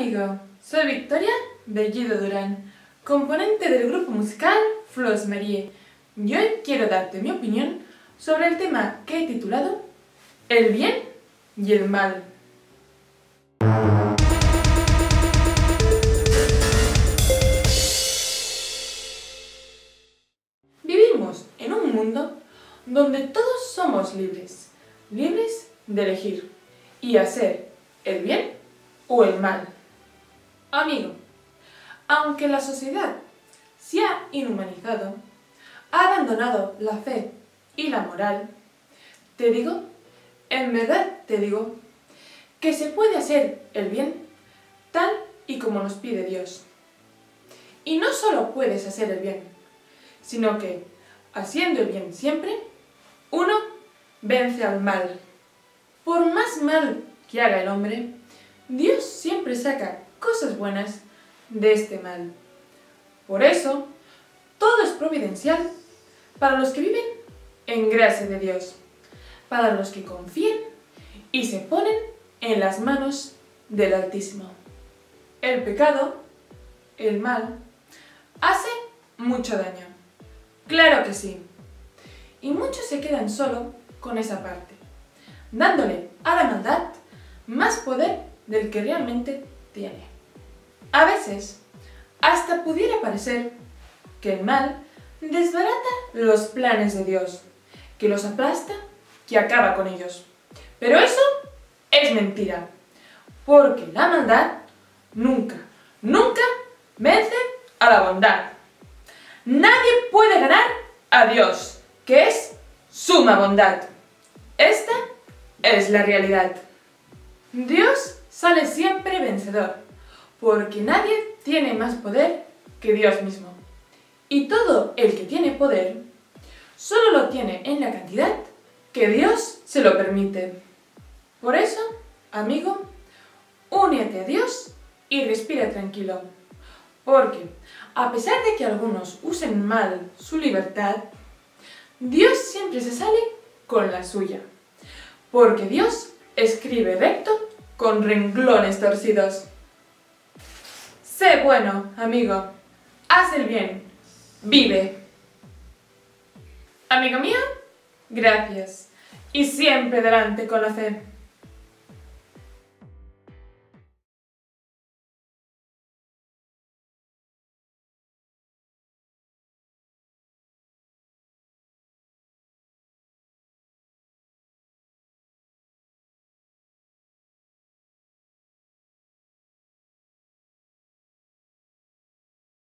amigos, soy Victoria Bellido Durán, componente del grupo musical Flos Mariae, y hoy quiero darte mi opinión sobre el tema que he titulado El bien y el mal. Vivimos en un mundo donde todos somos libres de elegir y hacer el bien o el mal. Amigo, aunque la sociedad se ha inhumanizado, ha abandonado la fe y la moral, en verdad te digo, que se puede hacer el bien tal y como nos pide Dios. Y no solo puedes hacer el bien, sino que, haciendo el bien siempre, uno vence al mal. Por más mal que haga el hombre, Dios siempre saca cosas buenas de este mal. Por eso, todo es providencial para los que viven en gracia de Dios, para los que confían y se ponen en las manos del Altísimo. El pecado, el mal, hace mucho daño. Claro que sí. Y muchos se quedan solo con esa parte, dándole a la maldad más poder del que realmente tiene. A veces, hasta pudiera parecer que el mal desbarata los planes de Dios, que los aplasta, que acaba con ellos. Pero eso es mentira, porque la maldad nunca vence a la bondad. Nadie puede ganar a Dios, que es suma bondad. Esta es la realidad. Dios sale siempre vencedor, porque nadie tiene más poder que Dios mismo. Y todo el que tiene poder, solo lo tiene en la cantidad que Dios se lo permite. Por eso, amigo, únete a Dios y respira tranquilo, porque a pesar de que algunos usen mal su libertad, Dios siempre se sale con la suya, porque Dios escribe recto con renglones torcidos. Sé bueno, amigo, haz el bien, vive. Amigo mío, gracias, y siempre delante con la fe.